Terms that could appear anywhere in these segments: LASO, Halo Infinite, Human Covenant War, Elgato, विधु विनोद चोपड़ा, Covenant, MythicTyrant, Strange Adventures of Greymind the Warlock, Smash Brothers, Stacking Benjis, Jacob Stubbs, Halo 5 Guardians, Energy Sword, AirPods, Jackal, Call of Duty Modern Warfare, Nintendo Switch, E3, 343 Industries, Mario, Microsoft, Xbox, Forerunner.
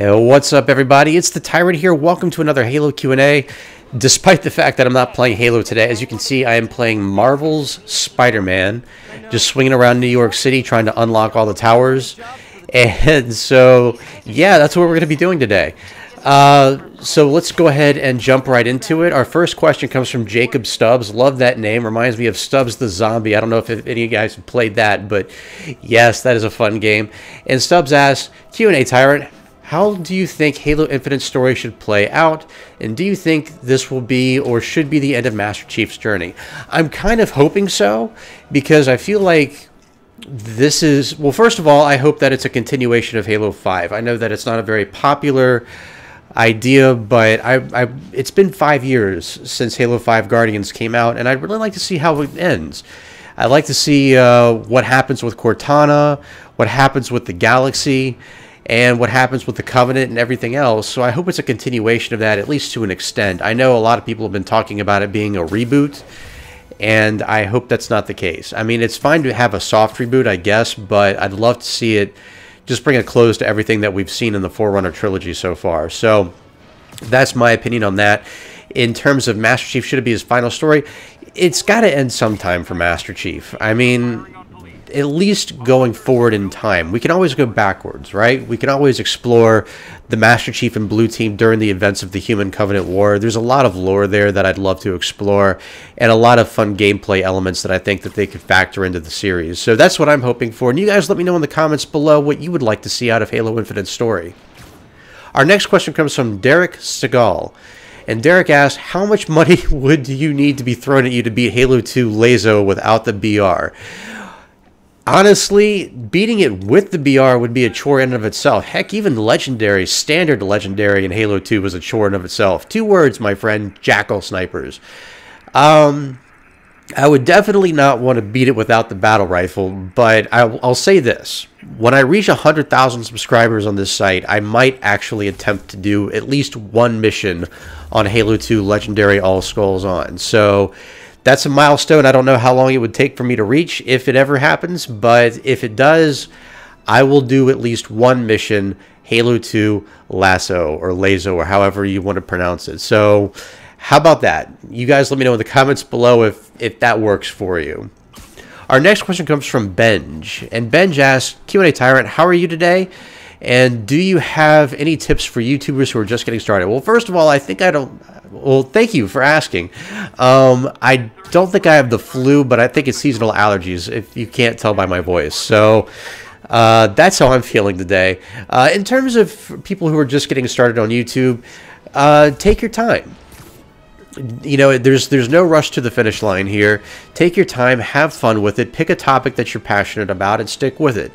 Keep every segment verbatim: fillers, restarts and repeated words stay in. What's up, everybody? It's the Tyrant here. Welcome to another Halo Q and A. Despite the fact that I'm not playing Halo today, as you can see, I am playing Marvel's Spider-Man. Just swinging around New York City, trying to unlock all the towers. And so, yeah, that's what we're going to be doing today. Uh, so let's go ahead and jump right into it. Our first question comes from Jacob Stubbs. Love that name. Reminds me of Stubbs the Zombie. I don't know if any of you guys have played that, but yes, that is a fun game. And Stubbs asks, Q and A Tyrant, how do you think Halo Infinite's story should play out, and do you think this will be or should be the end of Master Chief's journey? I'm kind of hoping so, because I feel like this is... Well, first of all, I hope that it's a continuation of Halo five. I know that it's not a very popular idea, but I, I, it's been five years since Halo five Guardians came out, and I'd really like to see how it ends. I'd like to see uh, what happens with Cortana, what happens with the galaxy, and what happens with the Covenant and everything else. So I hope it's a continuation of that, at least to an extent. I know a lot of people have been talking about it being a reboot, and I hope that's not the case. I mean, it's fine to have a soft reboot, I guess, but I'd love to see it just bring a close to everything that we've seen in the Forerunner trilogy so far. So that's my opinion on that. In terms of Master Chief, should it be his final story? It's got to end sometime for Master Chief. I mean, at least going forward in time. We can always go backwards, right? We can always explore the Master Chief and Blue Team during the events of the Human Covenant War. There's a lot of lore there that I'd love to explore, and a lot of fun gameplay elements that I think that they could factor into the series. So that's what I'm hoping for. And you guys let me know in the comments below what you would like to see out of Halo Infinite's story. Our next question comes from Derek Segal. And Derek asks, how much money would you need to be thrown at you to beat Halo two LASO without the B R? Honestly, beating it with the B R would be a chore in and of itself. Heck, even Legendary, standard Legendary in Halo two was a chore in and of itself. Two words, my friend, Jackal snipers. Um, I would definitely not want to beat it without the battle rifle, but I, I'll say this. When I reach one hundred thousand subscribers on this site, I might actually attempt to do at least one mission on Halo two Legendary All Skulls On. So that's a milestone. I don't know how long it would take for me to reach, if it ever happens, but if it does, I will do at least one mission, Halo two LASO, or LASO, or however you want to pronounce it. So how about that? You guys let me know in the comments below if, if that works for you. Our next question comes from Benj, and Benj asks, Q and A Tyrant, how are you today? And do you have any tips for YouTubers who are just getting started? Well, first of all, I think I don't... Well, thank you for asking. Um, I don't think I have the flu, but I think it's seasonal allergies, if you can't tell by my voice. So uh, that's how I'm feeling today. Uh, in terms of people who are just getting started on YouTube, uh, take your time. You know, there's there's no rush to the finish line here. Take your time, have fun with it, pick a topic that you're passionate about, and stick with it.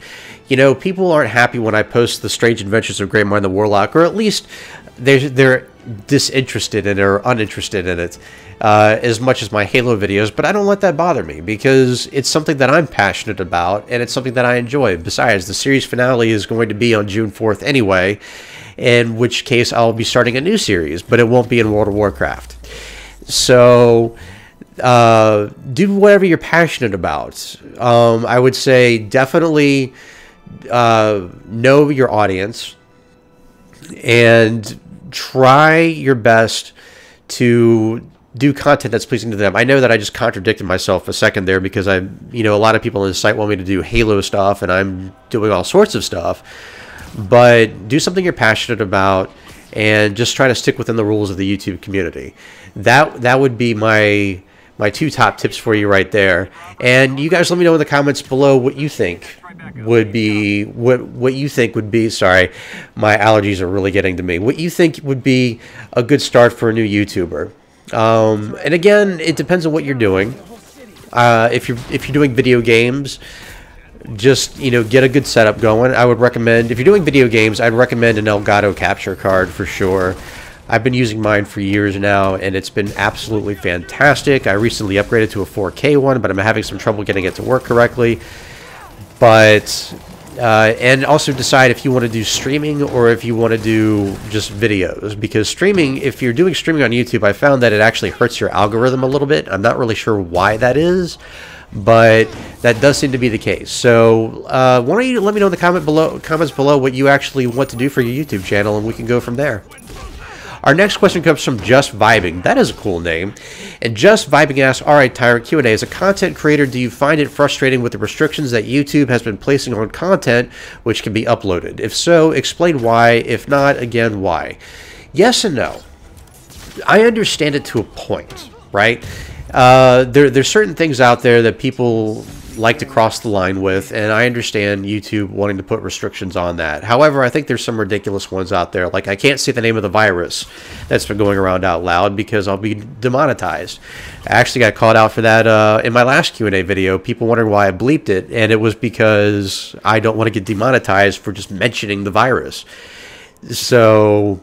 You know, people aren't happy when I post the Strange Adventures of Greymind the Warlock, or at least they're, they're disinterested in it or uninterested in it uh, as much as my Halo videos, but I don't let that bother me because it's something that I'm passionate about and it's something that I enjoy. Besides, the series finale is going to be on June fourth anyway, in which case I'll be starting a new series, but it won't be in World of Warcraft. So uh, do whatever you're passionate about. Um, I would say definitely uh, know your audience and try your best to do content that's pleasing to them. I know that I just contradicted myself a second there because I, you know, a lot of people on the site want me to do Halo stuff and I'm doing all sorts of stuff, but do something you're passionate about and just try to stick within the rules of the YouTube community. That that would be my my two top tips for you right there. And you guys let me know in the comments below what you think would be what what you think would be sorry, my allergies are really getting to me. What you think would be a good start for a new YouTuber. Um, and again, it depends on what you're doing. Uh, if you're if you're doing video games, just, you know, get a good setup going. I would recommend, if you're doing video games, I'd recommend an Elgato capture card for sure. I've been using mine for years now, and it's been absolutely fantastic. I recently upgraded to a four K one, but I'm having some trouble getting it to work correctly. But, uh, and also decide if you want to do streaming or if you want to do just videos. Because streaming, if you're doing streaming on YouTube, I found that it actually hurts your algorithm a little bit. I'm not really sure why that is, but that does seem to be the case. So uh, why don't you let me know in the comment below, comments below what you actually want to do for your YouTube channel, and we can go from there. Our next question comes from Just Vibing. That is a cool name. And Just Vibing asks, all right, Tyrant, Q and A. As a content creator, do you find it frustrating with the restrictions that YouTube has been placing on content which can be uploaded? If so, explain why. If not, again, why? Yes and no. I understand it to a point, right? Uh, there, there's certain things out there that people like to cross the line with, and I understand YouTube wanting to put restrictions on that. However, I think there's some ridiculous ones out there. Like, I can't say the name of the virus that's been going around out loud because I'll be demonetized. I actually got called out for that uh, in my last Q and A video. People wondering why I bleeped it, and it was because I don't want to get demonetized for just mentioning the virus. So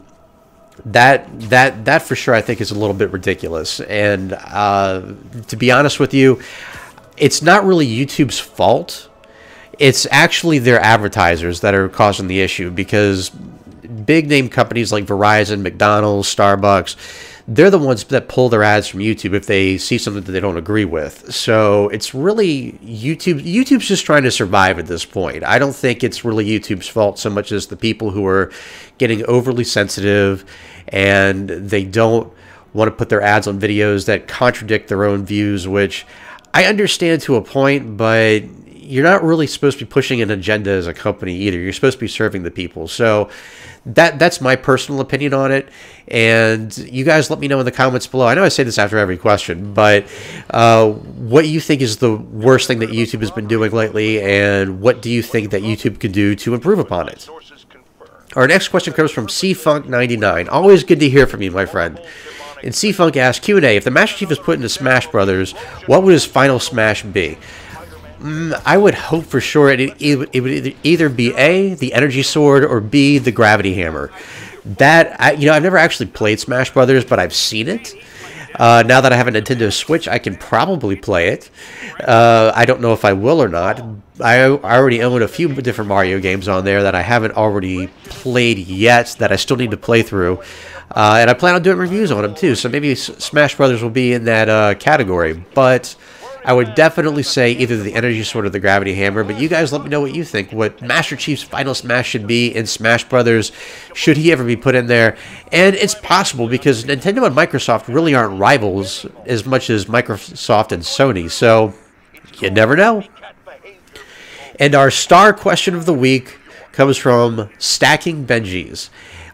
that that that for sure I think is a little bit ridiculous. And uh, to be honest with you, it's not really YouTube's fault. It's actually their advertisers that are causing the issue, because big name companies like Verizon, McDonald's, Starbucks, they're the ones that pull their ads from YouTube if they see something that they don't agree with. So it's really YouTube. YouTube's just trying to survive at this point. I don't think it's really YouTube's fault so much as the people who are getting overly sensitive and they don't want to put their ads on videos that contradict their own views, which I understand to a point, but you're not really supposed to be pushing an agenda as a company either. You're supposed to be serving the people. So that that's my personal opinion on it. And you guys let me know in the comments below. I know I say this after every question, but uh, what you think is the worst thing that YouTube has been doing lately, and what do you think that YouTube could do to improve upon it? Our next question comes from C funk ninety-nine. Always good to hear from you, my friend. And Cfunk asks, Q and A, if the Master Chief is put into Smash Brothers, what would his final Smash be? Mm, I would hope for sure it, it, it would either be A, the Energy Sword, or B, the Gravity Hammer. That, I, you know, I've never actually played Smash Brothers, but I've seen it. Uh, now that I have a Nintendo Switch, I can probably play it. Uh, I don't know if I will or not. I, I already own a few different Mario games on there that I haven't already played yet that I still need to play through. Uh, and I plan on doing reviews on them too, so maybe S Smash Brothers will be in that uh, category. But I would definitely say either the Energy Sword or the Gravity Hammer. But you guys let me know what you think, what Master Chief's final Smash should be in Smash Brothers, should he ever be put in there. And it's possible, because Nintendo and Microsoft really aren't rivals as much as Microsoft and Sony, so you never know. And our star question of the week comes from Stacking Benjis.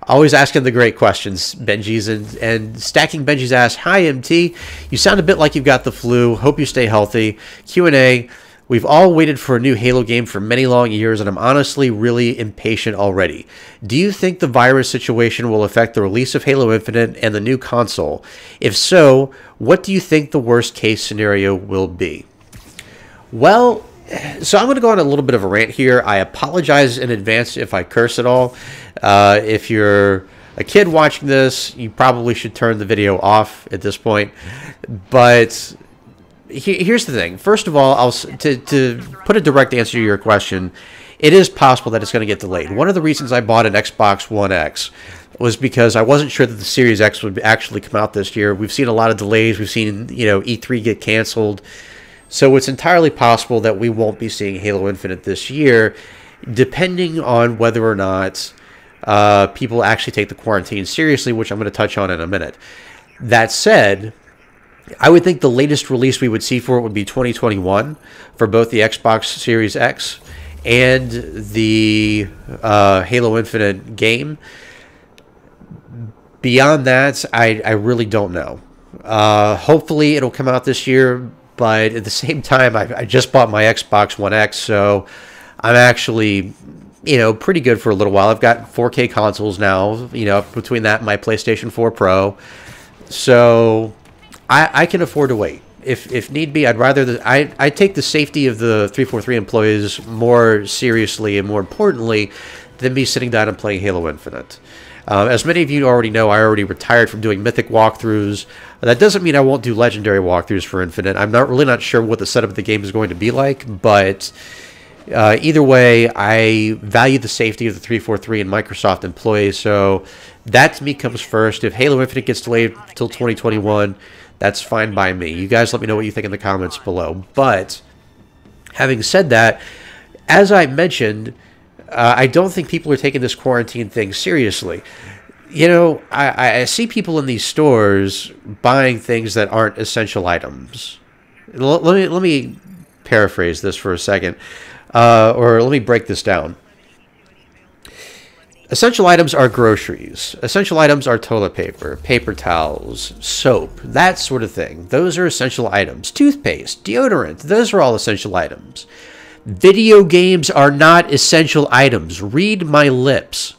Always asking the great questions, Benjis. And, and Stacking Benjis asks, hi, M T. You sound a bit like you've got the flu. Hope you stay healthy. Q and A. We've all waited for a new Halo game for many long years, and I'm honestly really impatient already. Do you think the virus situation will affect the release of Halo Infinite and the new console? If so, what do you think the worst-case scenario will be? Well, so I'm going to go on a little bit of a rant here. I apologize in advance if I curse at all. Uh, if you're a kid watching this, you probably should turn the video off at this point. But he here's the thing. First of all, I'll to, to put a direct answer to your question, it is possible that it's going to get delayed. One of the reasons I bought an Xbox One X was because I wasn't sure that the Series X would actually come out this year. We've seen a lot of delays. We've seen, you know, E three get canceled. So it's entirely possible that we won't be seeing Halo Infinite this year, depending on whether or not uh, people actually take the quarantine seriously, which I'm going to touch on in a minute. That said, I would think the latest release we would see for it would be twenty twenty-one for both the Xbox Series X and the uh, Halo Infinite game. Beyond that, I, I really don't know. Uh, hopefully it'll come out this year. But at the same time, I, I just bought my Xbox One X, so I'm actually, you know, pretty good for a little while. I've got four K consoles now, you know, between that and my PlayStation four Pro. So I, I can afford to wait. If, if need be, I'd rather... The, I, I take the safety of the three forty-three employees more seriously and more importantly than me sitting down and playing Halo Infinite. Uh, as many of you already know, I already retired from doing Mythic walkthroughs. That doesn't mean I won't do Legendary walkthroughs for Infinite. I'm not really not sure what the setup of the game is going to be like, but uh, either way, I value the safety of the three forty-three and Microsoft employees, so that to me comes first. If Halo Infinite gets delayed till twenty twenty-one, that's fine by me. You guys let me know what you think in the comments below, but Having said that, as I mentioned, uh, I don't think people are taking this quarantine thing seriously. You know, I, I see people in these stores buying things that aren't essential items. L- let me, let me paraphrase this for a second, uh, or let me break this down. Essential items are groceries. Essential items are toilet paper, paper towels, soap, that sort of thing. Those are essential items. Toothpaste, deodorant, those are all essential items. Video games are not essential items. Read my lips.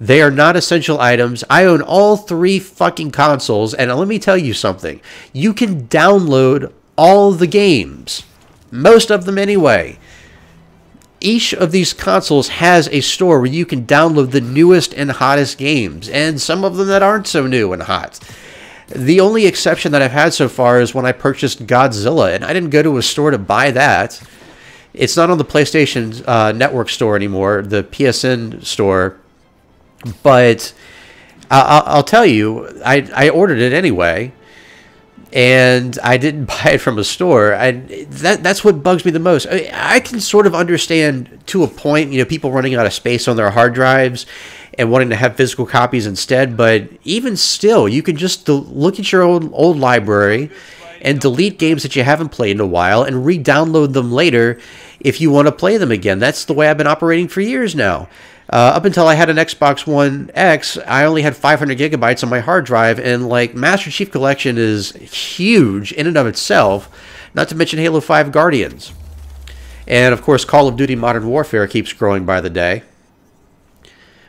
They are not essential items. I own all three fucking consoles, and let me tell you something. You can download all the games. Most of them anyway. Each of these consoles has a store where you can download the newest and hottest games, and some of them that aren't so new and hot. The only exception that I've had so far is when I purchased Godzilla, and I didn't go to a store to buy that. It's not on the PlayStation uh, Network store anymore, the P S N store. But I'll, I'll tell you, I, I ordered it anyway, and I didn't buy it from a store. I, that that's what bugs me the most. I, I can sort of understand to a point, you know, people running out of space on their hard drives and wanting to have physical copies instead. But even still, you can just look at your old old library and delete games that you haven't played in a while and re-download them later if you want to play them again. That's the way I've been operating for years now. Uh, up until I had an Xbox One X, I only had five hundred gigabytes on my hard drive, and like Master Chief Collection is huge in and of itself, not to mention Halo five Guardians. And of course, Call of Duty Modern Warfare keeps growing by the day.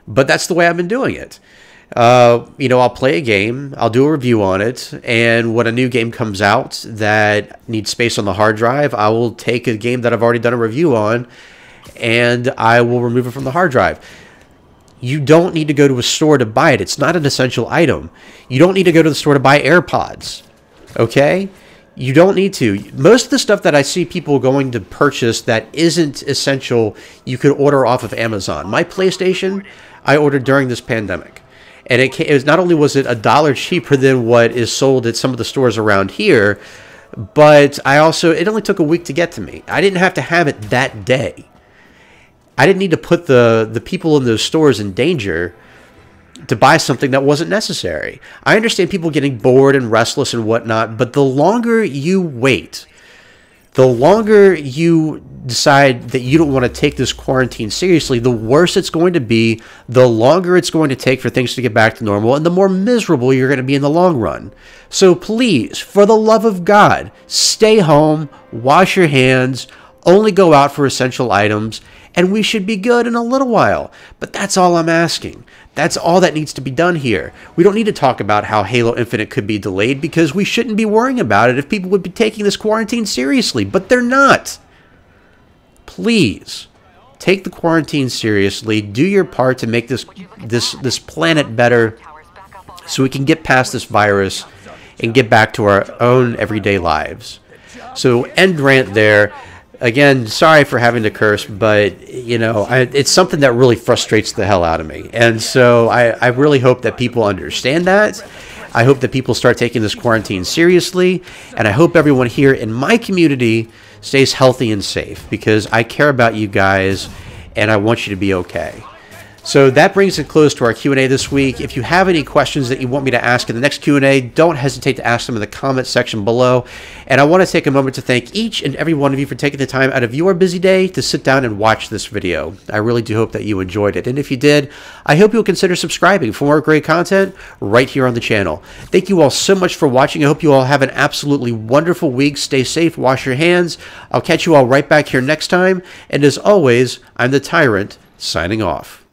But that's the way I've been doing it. Uh, you know, I'll play a game, I'll do a review on it, and when a new game comes out that needs space on the hard drive, I will take a game that I've already done a review on, and I will remove it from the hard drive. You don't need to go to a store to buy it. It's not an essential item. You don't need to go to the store to buy AirPods, okay? You don't need to. Most of the stuff that I see people going to purchase that isn't essential, you could order off of Amazon. My PlayStation, I ordered during this pandemic. And it, it was, not only was it a dollar cheaper than what is sold at some of the stores around here, but I also, it only took a week to get to me. I didn't have to have it that day. I didn't need to put the, the people in those stores in danger to buy something that wasn't necessary. I understand people getting bored and restless and whatnot, but the longer you wait, the longer you decide that you don't want to take this quarantine seriously, the worse it's going to be, the longer it's going to take for things to get back to normal, and the more miserable you're going to be in the long run. So please, for the love of God, stay home, wash your hands, only go out for essential items, and we should be good in a little while. But that's all I'm asking. That's all that needs to be done here. We don't need to talk about how Halo Infinite could be delayed because we shouldn't be worrying about it if people would be taking this quarantine seriously, but they're not. Please, take the quarantine seriously. Do your part to make this this this planet better so we can get past this virus and get back to our own everyday lives. So end rant there. Again, sorry for having to curse, but, you know, I, it's something that really frustrates the hell out of me. And so I, I really hope that people understand that. I hope that people start taking this quarantine seriously. And I hope everyone here in my community stays healthy and safe because I care about you guys and I want you to be okay. So that brings it close to our Q and A this week. If you have any questions that you want me to ask in the next Q and A, don't hesitate to ask them in the comment section below. And I want to take a moment to thank each and every one of you for taking the time out of your busy day to sit down and watch this video. I really do hope that you enjoyed it. And if you did, I hope you'll consider subscribing for more great content right here on the channel. Thank you all so much for watching. I hope you all have an absolutely wonderful week. Stay safe, wash your hands. I'll catch you all right back here next time. And as always, I'm the Tyrant, signing off.